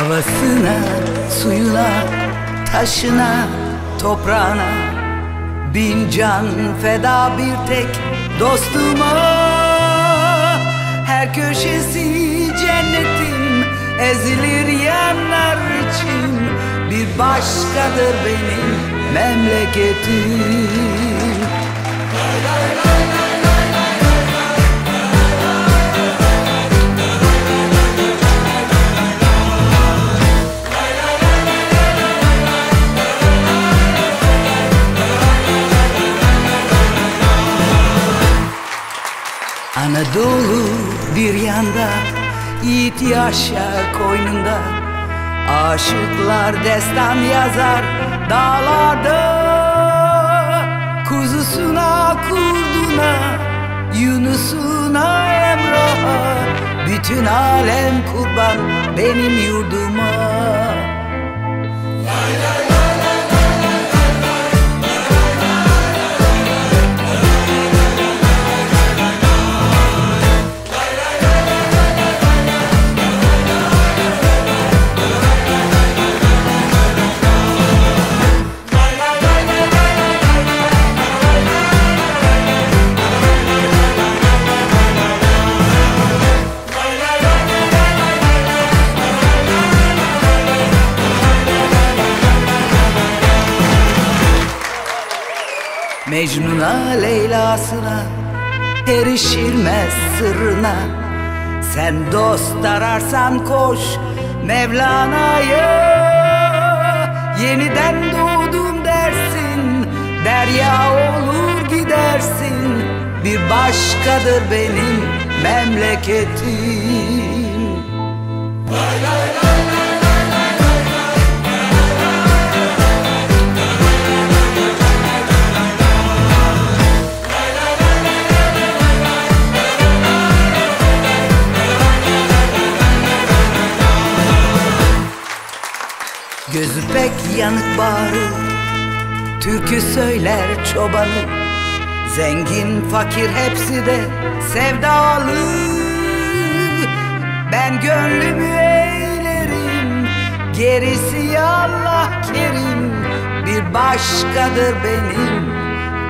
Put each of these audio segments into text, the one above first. Havasına, suyuna, taşına, toprağına bin can feda bir tek dostuma. Her köşesi cennetim, ezilir yanlar için. Bir başkadır benim memleketim. Anadolu bir yanda, yiğit yaşa koynunda, aşıklar destan yazar dağlarda. Kuzusuna, kurduna, Yunus'una, Emrah'a, bütün alem kurban benim yurduma. Leyla. Mecnun'a, Leyla'sına erişilmez sırrına. Sen dost ararsan koş Mevlana'ya. Yeniden doğdum dersin, derya olur gidersin. Bir başkadır benim memleketim. Lay lay lay. Gözü pek yanık bağırır, türkü söyler çobanı. Zengin, fakir hepsi de sevdalı. Ben gönlümü eğlerim, gerisi Allah kerim. Bir başkadır benim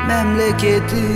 memleketim.